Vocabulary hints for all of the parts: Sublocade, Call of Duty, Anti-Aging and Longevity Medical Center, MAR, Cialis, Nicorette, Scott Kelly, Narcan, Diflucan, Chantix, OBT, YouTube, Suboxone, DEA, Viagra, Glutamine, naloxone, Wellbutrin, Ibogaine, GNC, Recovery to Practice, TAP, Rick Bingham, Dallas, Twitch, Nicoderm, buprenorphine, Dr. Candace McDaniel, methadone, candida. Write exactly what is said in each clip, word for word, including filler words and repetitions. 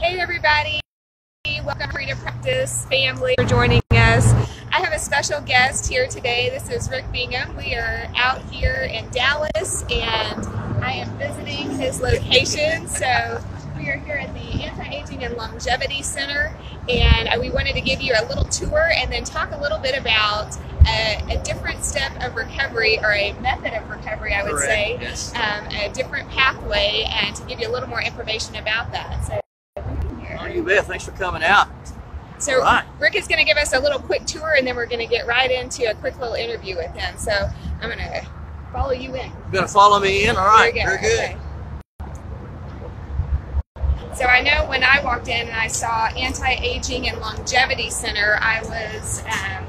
Hey everybody, welcome to Practice family for joining us. I have a special guest here today. This is Rick Bingham. We are out here in Dallas and I am visiting his location. So we are here at the Anti-Aging and Longevity Center and we wanted to give you a little tour and then talk a little bit about a, a different step of recovery, or a method of recovery, I would Correct. say, yes. um, a different pathway, and to give you a little more information about that. So you bet. Thanks for coming out. So right. Rick is going to give us a little quick tour and then we're going to get right into a quick little interview with him. So I'm going to follow you in. You're going to follow me in? All right. Very go. good. Okay. So I know when I walked in and I saw Anti-Aging and Longevity Center, I was um,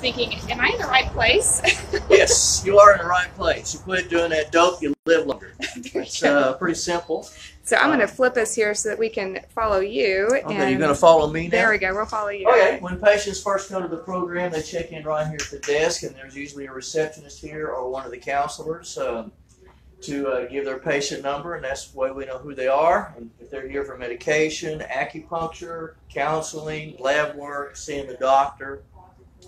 thinking, am I in the right place? Yes, you are in the right place. You quit doing that dope, you live longer. It's uh, pretty simple. So I'm um, going to flip us here so that we can follow you. Okay, and you're going to follow me now? There we go. We'll follow you. Okay. When patients first come to the program, they check in right here at the desk, and there's usually a receptionist here or one of the counselors um, to uh, give their patient number, and that's the way we know who they are. And if they're here for medication, acupuncture, counseling, lab work, seeing the doctor,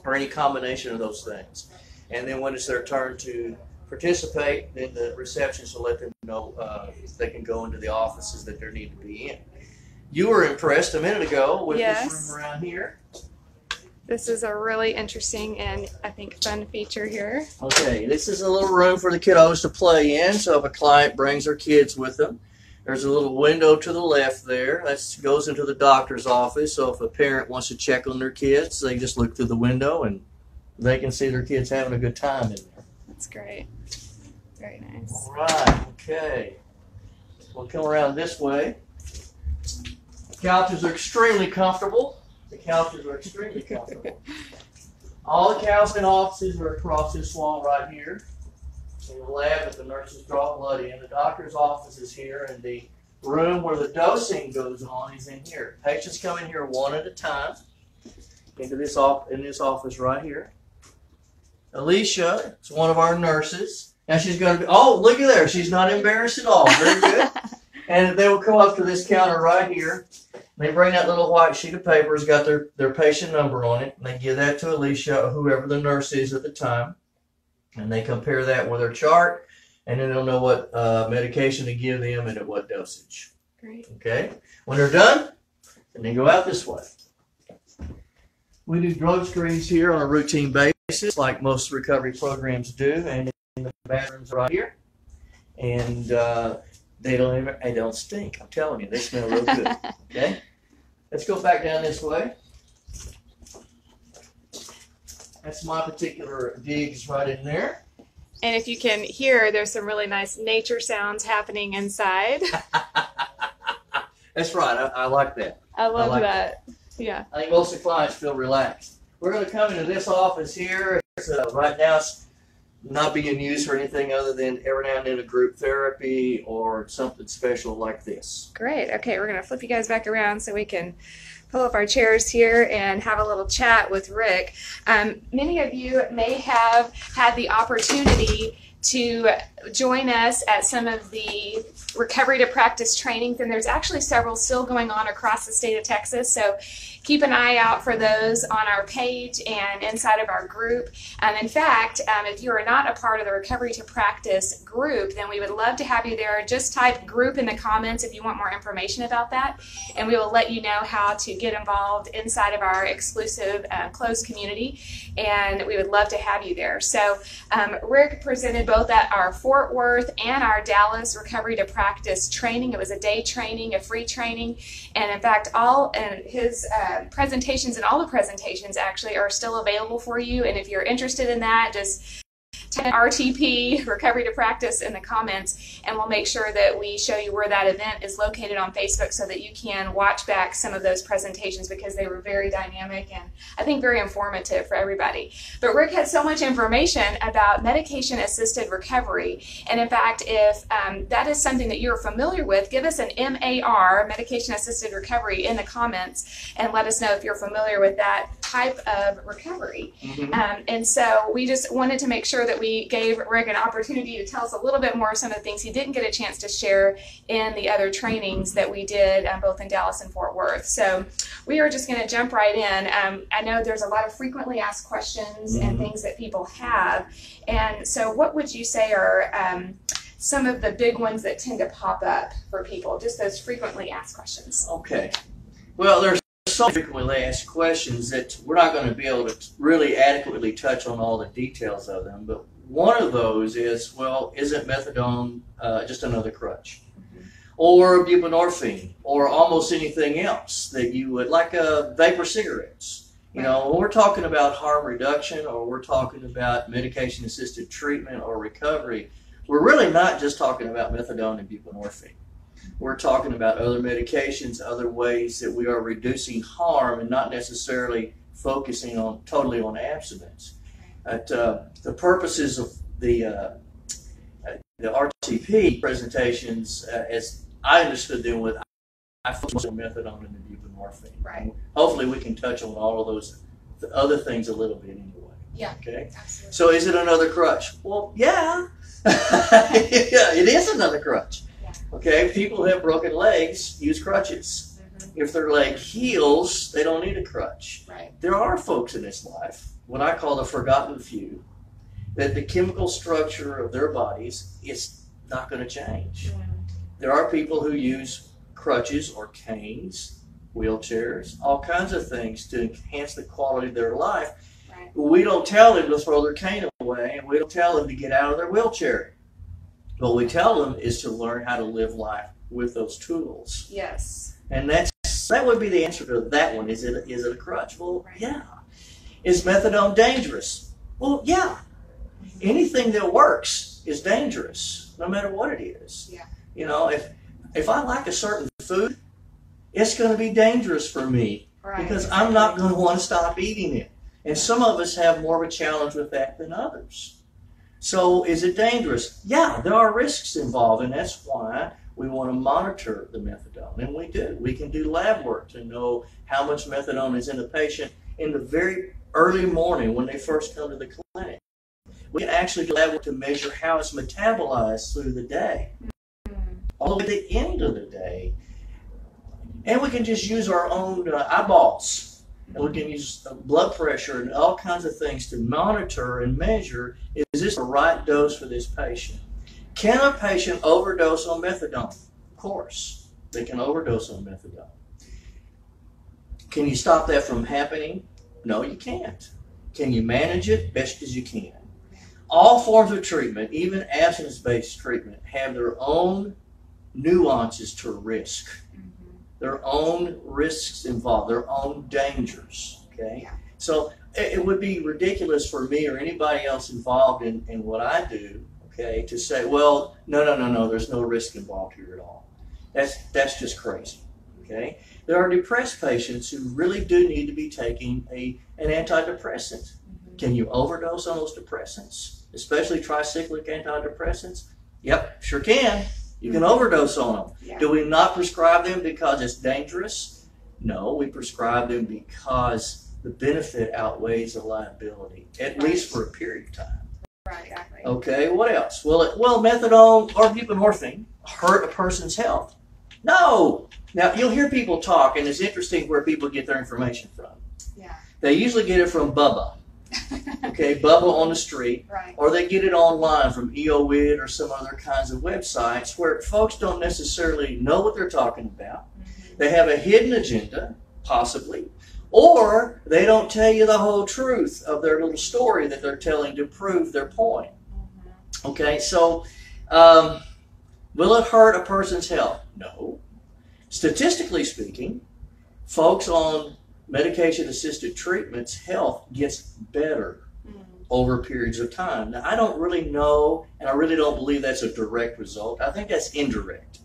or any combination of those things. And then when it's their turn to participate, then the receptionist will let them know uh, if they can go into the offices that they need to be in. You were impressed a minute ago with yes. this room around here. This is a really interesting and I think fun feature here. Okay, this is a little room for the kiddos to play in. So if a client brings their kids with them, there's a little window to the left there that goes into the doctor's office. So if a parent wants to check on their kids, they just look through the window and they can see their kids having a good time in there. That's great. Very nice. All right. Okay. We'll come around this way. The couches are extremely comfortable. The couches are extremely comfortable. All the counseling offices are across this wall right here. In the lab that the nurses draw blood in. The doctor's office is here, and the room where the dosing goes on is in here. Patients come in here one at a time into this op in this office right here. Alicia is one of our nurses. Now she's going to be, oh, look at there. She's not embarrassed at all. Very good. And they will come up to this counter right here. They bring that little white sheet of paper. It's got their, their patient number on it. And they give that to Alicia or whoever the nurse is at the time. And they compare that with her chart. And then they'll know what uh, medication to give them and at what dosage. Great. Okay. When they're done, then they go out this way. We do drug screens here on a routine basis, like most recovery programs do, and in the bathrooms right here, and uh, they don't ever, they don't stink. I'm telling you, they smell real good. Okay, let's go back down this way. That's my particular digs right in there. And if you can hear, there's some really nice nature sounds happening inside. That's right. I, I like that. I love I like that. that. Yeah. I think most of the clients feel relaxed. We're going to come into this office here. It's, uh, right now it's not being used for anything other than every now and then a group therapy or something special like this. Great. Okay, we're going to flip you guys back around so we can pull up our chairs here and have a little chat with Rick. Um, many of you may have had the opportunity to join us at some of the Recovery to Practice trainings, and there's actually several still going on across the state of Texas, so keep an eye out for those on our page and inside of our group. Um, in fact, um, if you are not a part of the Recovery to Practice group, then we would love to have you there. Just type group in the comments if you want more information about that, and we will let you know how to get involved inside of our exclusive uh, closed community, and we would love to have you there. So um, Rick presented both at our Fort Worth and our Dallas Recovery to Practice training. It was a day training, a free training, and in fact all and his uh, presentations and all the presentations actually are still available for you, and if you're interested in that, just type R T P, Recovery to Practice, in the comments, and we'll make sure that we show you where that event is located on Facebook so that you can watch back some of those presentations, because they were very dynamic and I think very informative for everybody. But Rick had so much information about medication-assisted recovery, and in fact, if um, that is something that you're familiar with, give us an M A R, medication-assisted recovery, in the comments and let us know if you're familiar with that type of recovery. Mm-hmm. Um, and so we just wanted to make sure that we gave Rick an opportunity to tell us a little bit more of some of the things he didn't get a chance to share in the other trainings that we did uh, both in Dallas and Fort Worth. So we are just going to jump right in. Um, I know there's a lot of frequently asked questions mm-hmm. and things that people have. And so what would you say are um, some of the big ones that tend to pop up for people, just those frequently asked questions? Okay. Well, there's so frequently asked questions that we're not going to be able to really adequately touch on all the details of them, but one of those is, well, isn't methadone uh, just another crutch? Mm-hmm. Or buprenorphine, or almost anything else that you would, like uh, vapor cigarettes. You know, when we're talking about harm reduction, or we're talking about medication-assisted treatment or recovery, we're really not just talking about methadone and buprenorphine. We're talking about other medications, other ways that we are reducing harm and not necessarily focusing on totally on abstinence. But, uh, the purposes of the, uh, the R T P presentations, uh, as I understood them with, I focused on methadone and the buprenorphine. Right. Hopefully we can touch on all of those the other things a little bit anyway. Yeah, okay. Absolutely. So is it another crutch? Well, yeah. Yeah, it is another crutch. Okay, people who have broken legs use crutches. Mm-hmm. If their leg heals, they don't need a crutch. Right. There are folks in this life, what I call the forgotten few, that the chemical structure of their bodies is not going to change. Yeah. There are people who use crutches or canes, wheelchairs, all kinds of things to enhance the quality of their life. Right. We don't tell them to throw their cane away, and we don't tell them to get out of their wheelchair. What we tell them is to learn how to live life with those tools. Yes. And that's, that would be the answer to that one. Is it, is it a crutch? Well, right. Yeah. Is methadone dangerous? Well, yeah. Anything that works is dangerous, no matter what it is. Yeah. You know, if, if I like a certain food, it's going to be dangerous for me. Right. Because exactly. I'm not going to want to stop eating it. And yeah. Some of us have more of a challenge with that than others. So is it dangerous? Yeah, there are risks involved, and that's why we want to monitor the methadone, and we do. We can do lab work to know how much methadone is in a patient in the very early morning when they first come to the clinic. We can actually do lab work to measure how it's metabolized through the day, all the way to the end of the day. And we can just use our own uh, eyeballs. And we can use blood pressure and all kinds of things to monitor and measure, is this the right dose for this patient? Can a patient overdose on methadone? Of course, they can overdose on methadone. Can you stop that from happening? No, you can't. Can you manage it? Best as you can. All forms of treatment, even abstinence-based treatment, have their own nuances to risk. Their own risks involved, their own dangers, okay? Yeah. So it, it would be ridiculous for me or anybody else involved in, in what I do, okay, to say, well, no, no, no, no, there's no risk involved here at all. That's, that's just crazy, okay? There are depressed patients who really do need to be taking a, an antidepressant. Mm-hmm. Can you overdose on those depressants, especially tricyclic antidepressants? Yep, sure can. You can overdose on them. Yeah. Do we not prescribe them because it's dangerous? No, we prescribe them because the benefit outweighs the liability, at right. least for a period of time. Right, exactly. Okay, what else? Well, it, well, methadone or buprenorphine hurt a person's health? No. Now, you'll hear people talk, and it's interesting where people get their information from. Yeah. They usually get it from Bubba. Okay, Bubba on the street, right. Or they get it online from E O I D or some other kinds of websites where folks don't necessarily know what they're talking about. Mm-hmm. They have a hidden agenda, possibly, or they don't tell you the whole truth of their little story that they're telling to prove their point. Mm-hmm. Okay, so um, will it hurt a person's health? No. Statistically speaking, folks on medication-assisted treatments, health gets better mm-hmm. over periods of time. Now, I don't really know, and I really don't believe that's a direct result. I think that's indirect.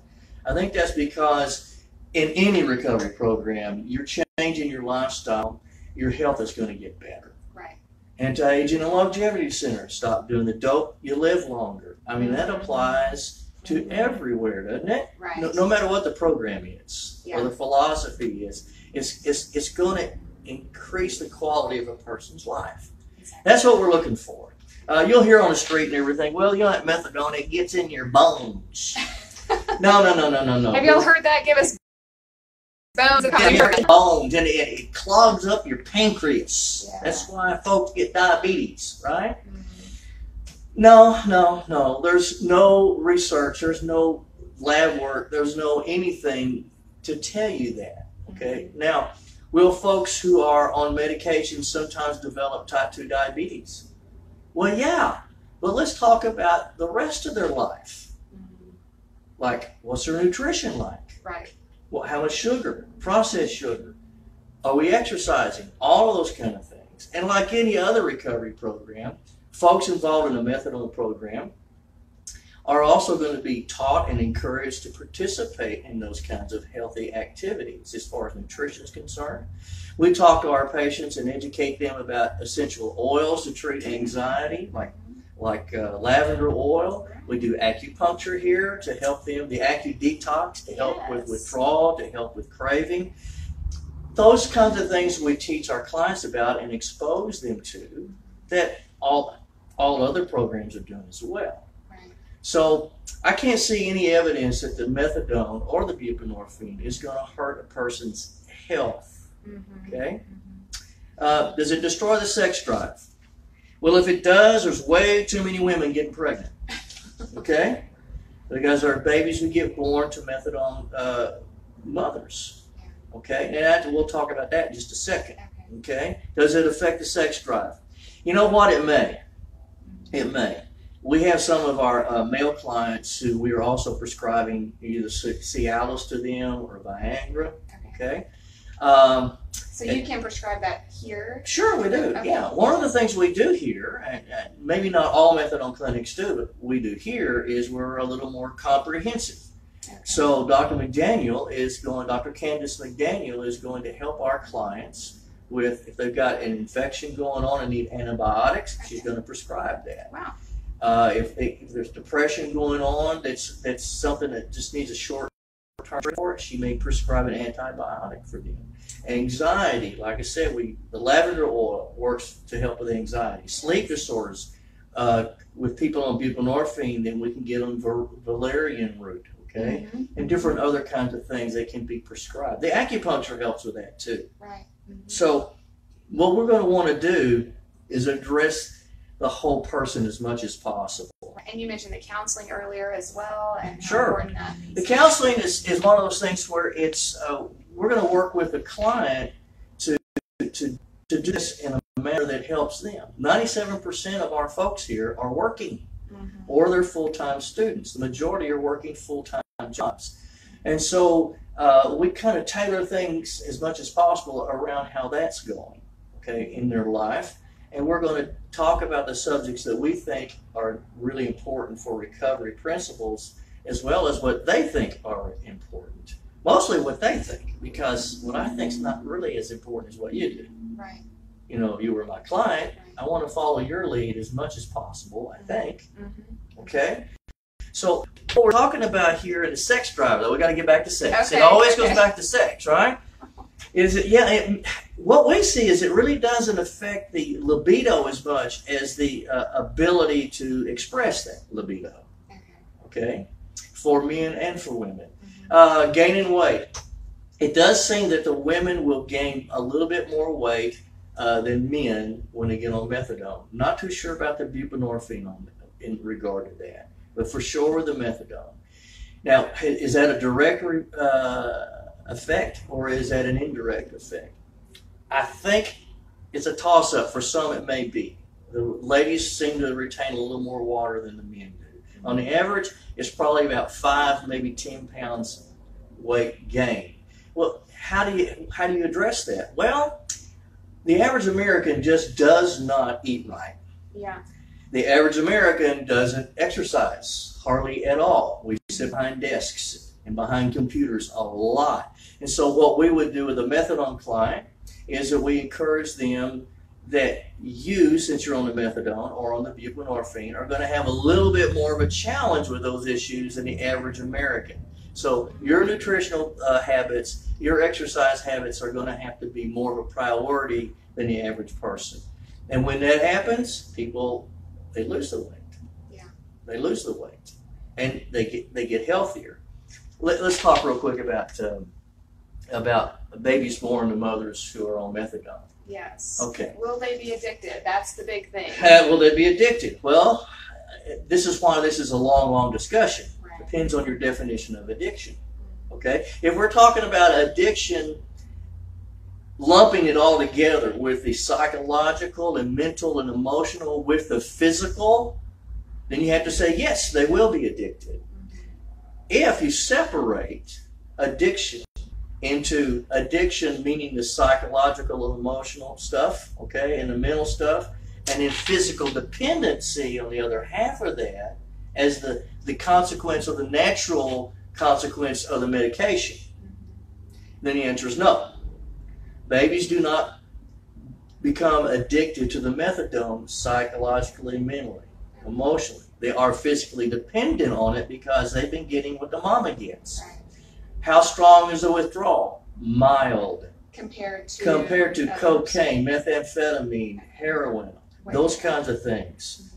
I think that's because in any recovery program, you're changing your lifestyle, your health is going to get better. Right. Anti-Aging and Longevity Center, stop doing the dope, you live longer. I mean, that applies to mm-hmm. everywhere, doesn't it? Right. No, no matter what the program is yeah. or the philosophy is. It's, it's, it's going to increase the quality of a person's life. Exactly. That's what we're looking for. Uh, you'll hear on the street and everything, well, you know that methadone, it gets in your bones. No, no, no, no, no, no. Have y'all heard that? Give us bones. It bones and it, it clogs up your pancreas. Yeah. That's why folks get diabetes, right? Mm-hmm. No, no, no. There's no research. There's no lab work. There's no anything to tell you that. Okay. Mm-hmm. Now, will folks who are on medication sometimes develop type two diabetes? Well, yeah, but let's talk about the rest of their life. Mm-hmm. Like, what's their nutrition like? Right. Well, how much sugar, processed sugar? Are we exercising? All of those kind of things. And like any other recovery program, folks involved in a methadone program are also going to be taught and encouraged to participate in those kinds of healthy activities as far as nutrition is concerned. We talk to our patients and educate them about essential oils to treat anxiety, like, like uh, lavender oil. We do acupuncture here to help them, the acu-detox to help yes. with withdrawal, to help with craving. Those kinds of things we teach our clients about and expose them to that all, all other programs are doing as well. So I can't see any evidence that the methadone or the buprenorphine is going to hurt a person's health, mm-hmm. okay? Mm-hmm. Uh, does it destroy the sex drive? Well, if it does, there's way too many women getting pregnant, okay? Because there are babies who get born to methadone uh, mothers, okay? And I, we'll talk about that in just a second, okay? Does it affect the sex drive? You know what? It may. It may. We have some of our uh, male clients who we are also prescribing either Cialis to them or Viagra, okay? okay? Um, so you can prescribe that here? Sure, we do, okay. yeah. One of the things we do here, and, and maybe not all methadone clinics do, but we do here is we're a little more comprehensive. Okay. So Doctor McDaniel is going, Doctor Candace McDaniel is going to help our clients with, if they've got an infection going on and need antibiotics, okay. she's gonna prescribe that. Wow. Uh, if, they, if there's depression going on, that's that's something that just needs a short term for it, she may prescribe an antibiotic for them. Anxiety, like I said, we the lavender oil works to help with anxiety. Sleep disorders, uh, with people on buprenorphine, then we can get on ver, valerian root, okay? Mm-hmm. And different other kinds of things that can be prescribed. The acupuncture helps with that too. Right. Mm-hmm. So what we're going to want to do is address the whole person as much as possible. And you mentioned the counseling earlier as well. And how sure. important that is. The counseling is, is one of those things where it's, uh, we're going to work with the client to, to, to do this in a manner that helps them. ninety-seven percent of our folks here are working mm-hmm. or they're full-time students. The majority are working full-time jobs. And so uh, we kind of tailor things as much as possible around how that's going, okay, in their life. And we're going to talk about the subjects that we think are really important for recovery principles, as well as what they think are important. Mostly what they think, because what I think is not really as important as what you do. Right. You know, you were my client. Right. I want to follow your lead as much as possible, I think. Mm-hmm. Okay? So what we're talking about here in the sex drive, though, we got to get back to sex. Okay. It always okay. goes back to sex, right? Is it, yeah, it, what we see is it really doesn't affect the libido as much as the uh, ability to express that libido, okay, for men and for women. Uh, gaining weight. It does seem that the women will gain a little bit more weight uh, than men when they get on methadone. Not too sure about the buprenorphine on, in regard to that, but for sure the methadone. Now, is that a direct uh, effect or is that an indirect effect? I think it's a toss-up. For some it may be. The ladies seem to retain a little more water than the men do. Mm-hmm. On the average, it's probably about five, maybe ten pounds weight gain. Well, how do you how do you address that? Well, the average American just does not eat right. Yeah. The average American doesn't exercise hardly at all. We sit behind desks and behind computers a lot. And so what we would do with a methadone client is that we encourage them that you, since you're on the methadone or on the buprenorphine, are going to have a little bit more of a challenge with those issues than the average American. So your nutritional uh, habits, your exercise habits are going to have to be more of a priority than the average person. And when that happens, people, they lose the weight. Yeah. They lose the weight. And they get, they get healthier. Let, let's talk real quick about um, about babies born to mothers who are on methadone. Yes. Okay. Will they be addicted? That's the big thing. Uh, will they be addicted? Well, this is why this is a long, long discussion. Right. Depends on your definition of addiction. Okay? If we're talking about addiction, lumping it all together with the psychological and mental and emotional with the physical, then you have to say, yes, they will be addicted. Mm-hmm. If you separate addiction into addiction, meaning the psychological and emotional stuff, okay, and the mental stuff, and then physical dependency on the other half of that as the, the consequence of the natural consequence of the medication, then the answer is no. Babies do not become addicted to the methadone psychologically, mentally, emotionally. They are physically dependent on it because they've been getting what the mama gets. How strong is the withdrawal? Mild. Compared to, Compared to cocaine, methamphetamine, heroin, those kinds of things.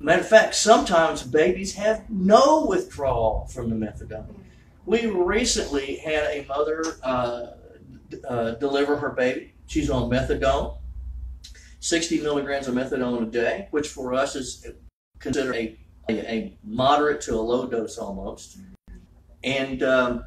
Matter of fact, sometimes babies have no withdrawal from the methadone. We recently had a mother uh, uh, deliver her baby. She's on methadone, sixty milligrams of methadone a day, which for us is considered a, a, a moderate to a low dose almost. And um,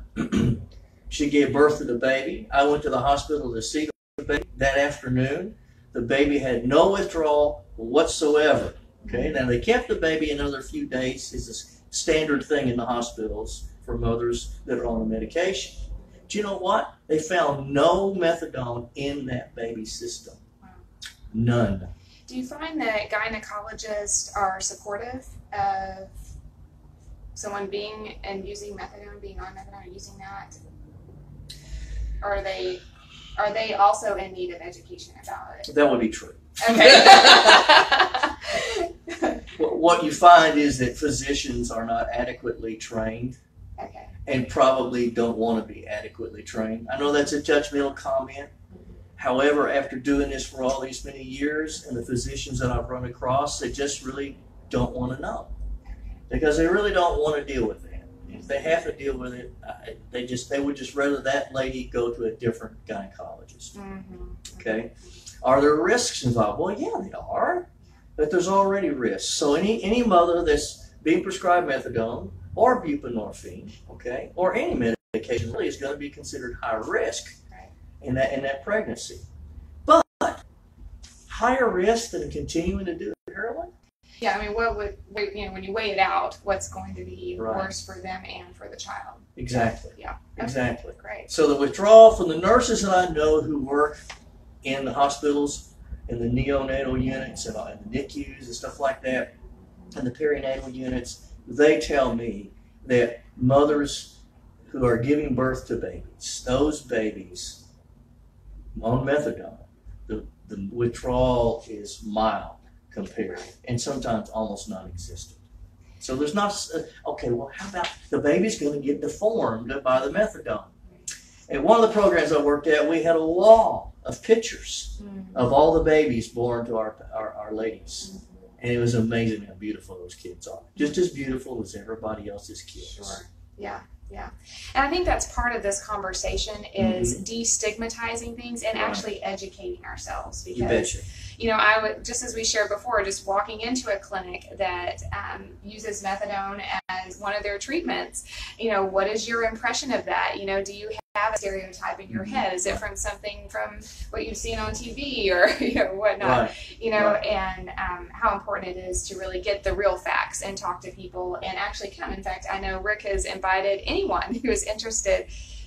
she gave birth to the baby. I went to the hospital to see the baby that afternoon. The baby had no withdrawal whatsoever. Okay, now they kept the baby another few days. It's a standard thing in the hospitals for mothers that are on the medication. Do you know what? They found no methadone in that baby's system. Wow. None. Do you find that gynecologists are supportive of someone being and using methadone, being on methadone, or using that? Or are they, are they also in need of education about it? That would be true. Okay. What you find is that physicians are not adequately trained, okay, and probably don't want to be adequately trained. I know that's a judgmental comment. However, after doing this for all these many years and the physicians that I've run across, they just really don't want to know. Because they really don't want to deal with that. If they have to deal with it, they just they would just rather that lady go to a different gynecologist. Mm-hmm. Okay, are there risks involved? Well, yeah, they are, but there's already risks. So any any mother that's being prescribed methadone or buprenorphine, okay, or any medication really is going to be considered high risk in that in that pregnancy. But higher risk than continuing to do heroin. Yeah, I mean, what would, you know, when you weigh it out, what's going to be right. worse for them and for the child? Exactly. Yeah. Exactly. Okay. Great. So the withdrawal from the nurses that I know who work in the hospitals, in the neonatal units, and in the N I C Us and stuff like that, and the perinatal units, they tell me that mothers who are giving birth to babies, those babies on methadone, the, the withdrawal is mild. Compared and sometimes almost non-existent. So there's not, uh, okay, well, how about the baby's going to get deformed by the methadone? And one of the programs I worked at, we had a wall of pictures mm-hmm. of all the babies born to our, our, our ladies. Mm-hmm. And it was amazing how beautiful those kids are. Just as beautiful as everybody else's kids. Sure. Yeah. Yeah. And I think that's part of this conversation is mm-hmm. destigmatizing things and right. actually educating ourselves. Because, you betcha. You know, I would, just as we shared before, just walking into a clinic that um, uses methadone as one of their treatments, you know, what is your impression of that? You know, do you have a stereotype in your mm-hmm. head? Is it from something from what you've seen on T V or you know, whatnot? Right. You know, right. and um, how important it is to really get the real facts and talk to people and actually come. In fact, I know Rick has invited any anyone who is interested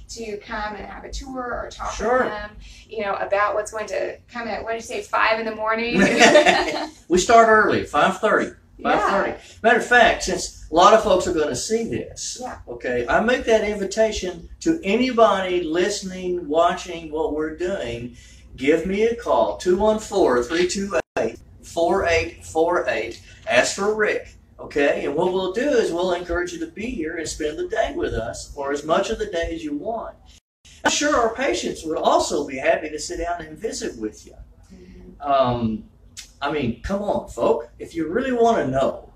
to come and have a tour or talk sure. to them, you know, about what's going to come at, what do you say, five in the morning? We start early, five thirty, yeah. five thirty. Matter of fact, since a lot of folks are going to see this, yeah. okay, I make that invitation to anybody listening, watching what we're doing, give me a call, two one four, three two eight, four eight four eight, ask for Rick. Okay, and what we'll do is we'll encourage you to be here and spend the day with us, or as much of the day as you want. I'm sure our patients would also be happy to sit down and visit with you. Um, I mean, come on, folk. If you really want to know,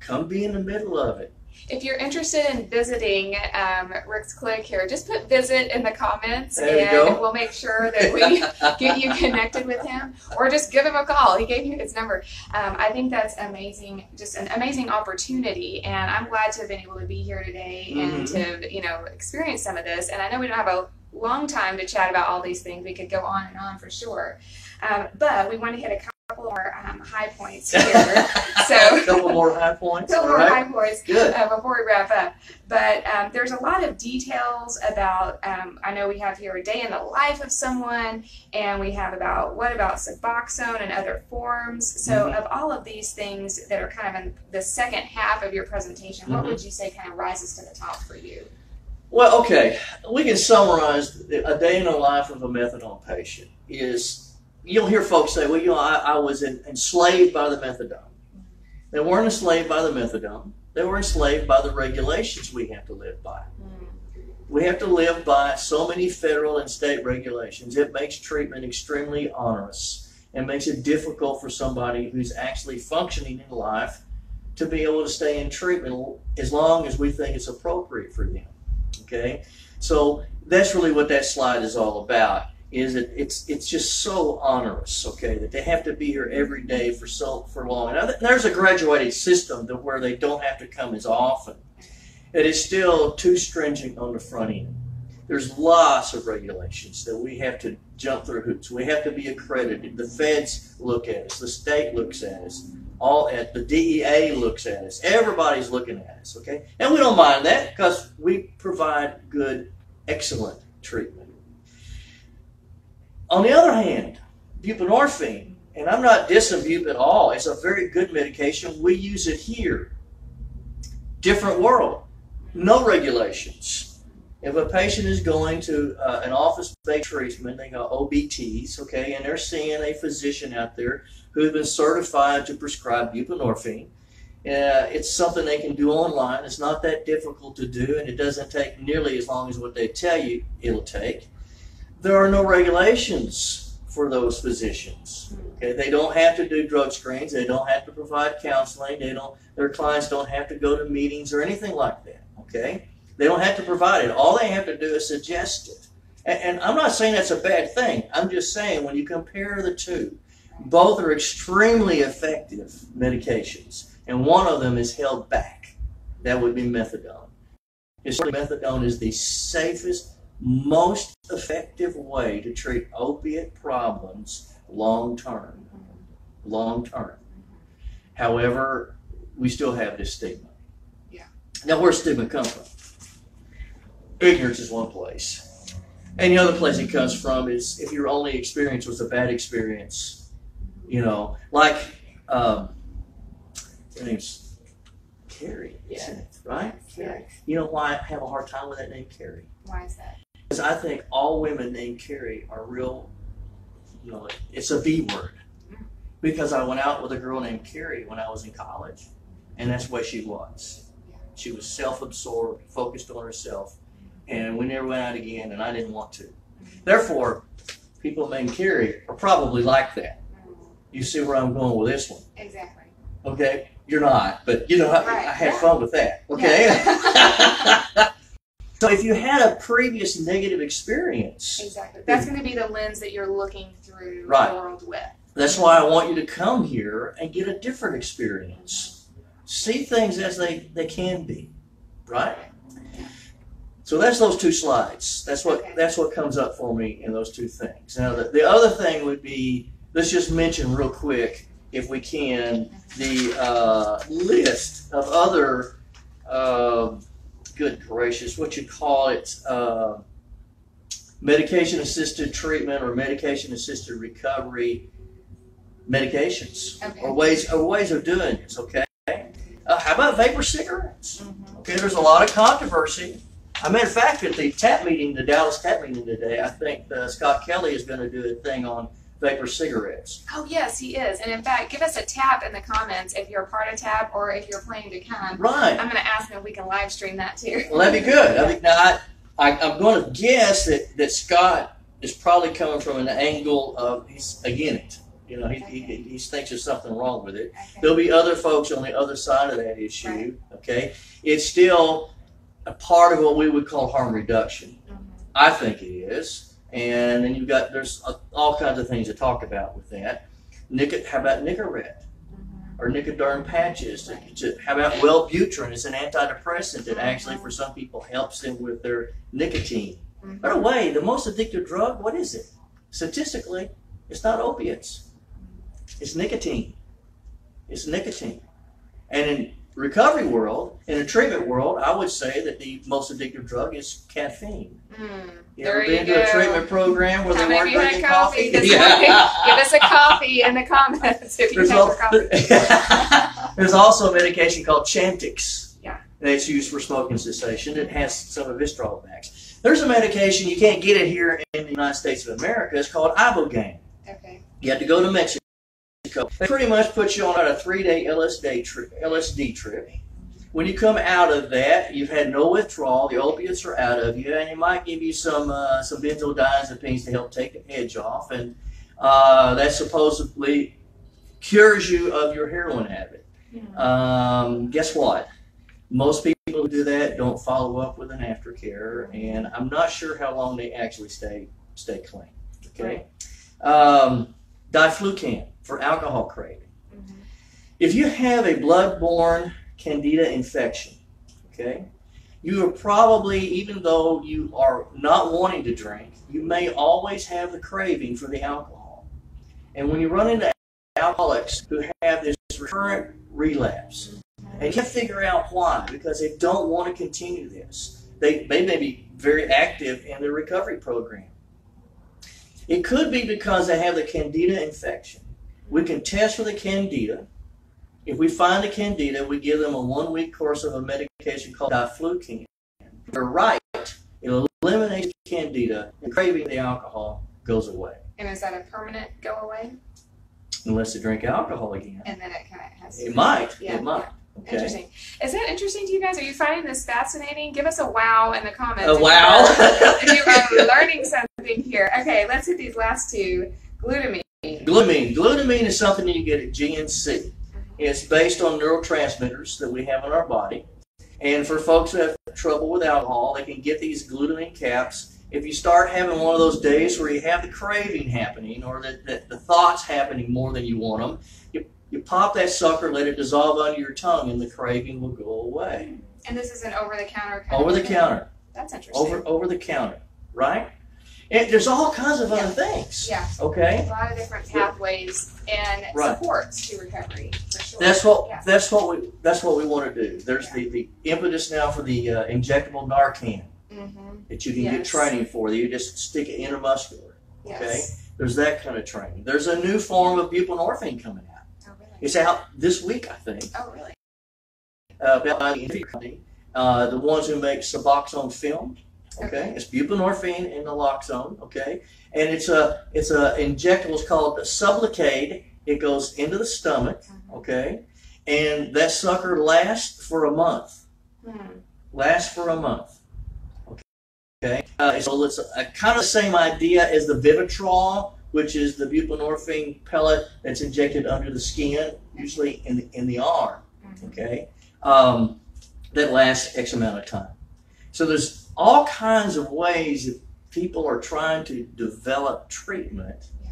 come be in the middle of it. If you're interested in visiting um, Rick's clinic here, just put visit in the comments and we'll make sure that we get you connected with him, or just give him a call. He gave you his number. Um, I think that's amazing, just an amazing opportunity, and I'm glad to have been able to be here today and mm-hmm. to, you know, experience some of this. And I know we don't have a long time to chat about all these things. We could go on and on for sure, um, but we want to hit a couple more um, high points here. So, a couple more high points. A couple more right. high points Good. Uh, before we wrap up. But um, there's a lot of details about, um, I know we have here a day in the life of someone, and we have about what about Suboxone and other forms. So mm-hmm. of all of these things that are kind of in the second half of your presentation, mm-hmm. what would you say kind of rises to the top for you? Well, okay, we can summarize a day in the life of a methadone patient is, you'll hear folks say, well, you know, I, I was in, enslaved by the methadone. They weren't enslaved by the methadone. They were enslaved by the regulations we have to live by. We have to live by so many federal and state regulations. It makes treatment extremely onerous and makes it difficult for somebody who's actually functioning in life to be able to stay in treatment as long as we think it's appropriate for them. Okay? So that's really what that slide is all about. Is that it's it's just so onerous, okay, that they have to be here every day for so for long. Now there's a graduated system that where they don't have to come as often. It is still too stringent on the front end. There's lots of regulations that we have to jump through hoops. We have to be accredited. The feds look at us. The state looks at us. All at the D E A looks at us. Everybody's looking at us, okay? And we don't mind that because we provide good, excellent treatment. On the other hand, buprenorphine, and I'm not dissing bup at all, it's a very good medication. We use it here. Different world. No regulations. If a patient is going to uh, an office-based treatment, they got O B Ts, okay, and they're seeing a physician out there who's been certified to prescribe buprenorphine. Uh, it's something they can do online. It's not that difficult to do, and it doesn't take nearly as long as what they tell you it'll take. There are no regulations for those physicians. Okay? They don't have to do drug screens. They don't have to provide counseling. They don't, their clients don't have to go to meetings or anything like that. Okay? They don't have to provide it. All they have to do is suggest it. And, and I'm not saying that's a bad thing. I'm just saying when you compare the two, both are extremely effective medications, and one of them is held back. That would be methadone. Methadone is the safest, most effective way to treat opiate problems long term. Long term. However, we still have this stigma. Yeah. Now, where's stigma come from? Ignorance is one place. And the other place it comes from is if your only experience was a bad experience, you know, like, um, her name's Carrie, isn't it? Right? Carrie. You know why I have a hard time with that name, Carrie? Why is that? Because I think all women named Carrie are real, you know, it's a B word. Because I went out with a girl named Carrie when I was in college, and that's the way she was. She was self-absorbed, focused on herself, and we never went out again, and I didn't want to. Therefore, people named Carrie are probably like that. You see where I'm going with this one? Exactly. Okay? You're not, but you know, I, right. I had yeah. fun with that. Okay? Yeah. So if you had a previous negative experience. Exactly. That's going to be the lens that you're looking through right. the world with. That's why I want you to come here and get a different experience. See things as they, they can be. Right? So that's those two slides. That's what okay. that's what comes up for me in those two things. Now the, the other thing would be, let's just mention real quick, if we can, the uh, list of other uh, good gracious, what you call it, uh, medication-assisted treatment or medication-assisted recovery medications okay. or ways or ways of doing this, okay? Uh, how about vapor cigarettes? Mm-hmm. Okay, there's a lot of controversy. I mean, in fact, at the T A P meeting, the Dallas T A P meeting today, I think uh, Scott Kelly is going to do a thing on vapor cigarettes. Oh, yes, he is. And in fact, give us a tap in the comments if you're a part of TAP or if you're planning to come. Right. I'm going to ask him if we can live stream that too. Well, that'd be good. I think now I, I, I'm going to guess that, that Scott is probably coming from an angle of he's against it. You know, he, okay. he, he thinks there's something wrong with it. Okay. There'll be other folks on the other side of that issue, right. okay? It's still a part of what we would call harm reduction. Mm-hmm. I think it is. And then you've got, there's a, all kinds of things to talk about with that. Nic how about Nicorette? Mm-hmm. Or Nicoderm patches? Right. To, to, how about Wellbutrin? It's an antidepressant that mm-hmm. actually for some people helps them with their nicotine. Mm-hmm. By the way, the most addictive drug, what is it? Statistically, it's not opiates. It's nicotine. It's nicotine. And in recovery world, in the treatment world, I would say that the most addictive drug is caffeine. Mm, you ever been to a treatment program where they weren't drinking coffee? coffee? Yeah. Give us a coffee in the comments if you have coffee. There's also a medication called Chantix yeah. that's used for smoking cessation. It has some of its drawbacks. There's a medication, you can't get it here in the United States of America. It's called Ibogaine. Okay. You have to go to Mexico. They pretty much put you on a three-day L S D trip, L S D trip. When you come out of that, you've had no withdrawal, the opiates are out of you, and it might give you some uh, some benzodiazepines to help take the edge off, and uh, that supposedly cures you of your heroin habit. Um, guess what? Most people who do that don't follow up with an aftercare, and I'm not sure how long they actually stay stay clean. Okay, um, Diflucan. For alcohol craving. Mm-hmm. If you have a blood-borne candida infection, okay, you are probably, even though you are not wanting to drink, you may always have the craving for the alcohol. And when you run into alcoholics who have this recurrent relapse, and you can't figure out why, because they don't want to continue this. They, they may be very active in their recovery program. It could be because they have the candida infection. We can test for the candida. If we find the candida, we give them a one-week course of a medication called Diflucan. If they're right, it eliminates the candida, and craving the alcohol goes away. And is that a permanent go away? Unless they drink alcohol again. And then it kind of has to. It might. Yeah. It might. Okay. Interesting. Is that interesting to you guys? Are you finding this fascinating? Give us a wow in the comments. A if wow? If you are learning something here. Okay, let's hit these last two. Glutamine. Glutamine. Glutamine is something that you get at G N C. It's based on neurotransmitters that we have in our body. And for folks who have trouble with alcohol, they can get these glutamine caps. If you start having one of those days where you have the craving happening or the, the, the thoughts happening more than you want them, you, you pop that sucker, let it dissolve under your tongue, and the craving will go away. And this is an over-the-counter kind of Over the counter. That's interesting. Over, over the counter, right? And there's all kinds of other yeah. things. Yeah. Okay. A lot of different pathways and right. supports to recovery. For sure. That's what. Yeah. That's what we. That's what we want to do. There's yeah. the, the impetus now for the uh, injectable Narcan mm-hmm. that you can yes. get training for. You just stick it intramuscular. Yes. Okay. There's that kind of training. There's a new form of buprenorphine coming out. Oh really? It's out this week, I think. Oh really? Uh, about the uh, the ones who make Suboxone film. Okay. okay, it's buprenorphine and naloxone. Okay, and it's a it's a injectable. It's called the Sublocade. It goes into the stomach. Mm-hmm. Okay, and that sucker lasts for a month. Mm-hmm. Lasts for a month. Okay, okay. Uh, so it's a, a kind of the same idea as the Vivitrol, which is the buprenorphine pellet that's injected under the skin, usually in the, in the arm. Mm-hmm. Okay, um, that lasts X amount of time. So there's all kinds of ways that people are trying to develop treatment yeah.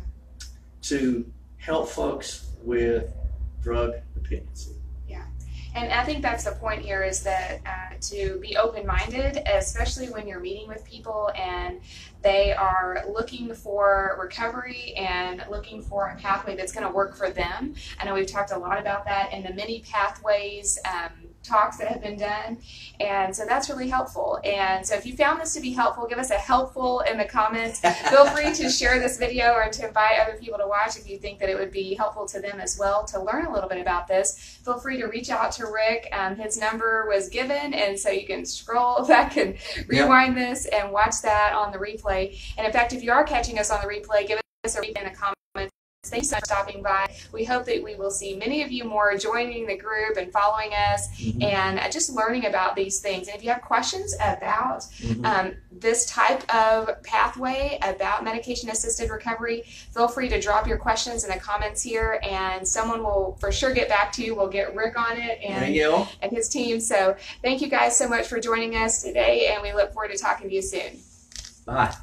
to help folks with drug dependency. Yeah, and I think that's the point here is that uh, to be open-minded, especially when you're meeting with people and they are looking for recovery and looking for a pathway that's going to work for them. I know we've talked a lot about that in the many pathways um, talks that have been done, and so that's really helpful. And so if you found this to be helpful, give us a helpful in the comments. Feel free to share this video or to invite other people to watch if you think that it would be helpful to them as well to learn a little bit about this. Feel free to reach out to Rick. Um, his number was given, and so you can scroll back and rewind yeah. this and watch that on the replay. And in fact, if you are catching us on the replay, give or read in the comments. Thanks so much for stopping by. We hope that we will see many of you more joining the group and following us, mm-hmm. and just learning about these things. And if you have questions about mm-hmm. um, this type of pathway, about medication-assisted recovery, feel free to drop your questions in the comments here, and someone will for sure get back to you. We'll get Rick on it and, and his team. So thank you guys so much for joining us today, and we look forward to talking to you soon. Bye.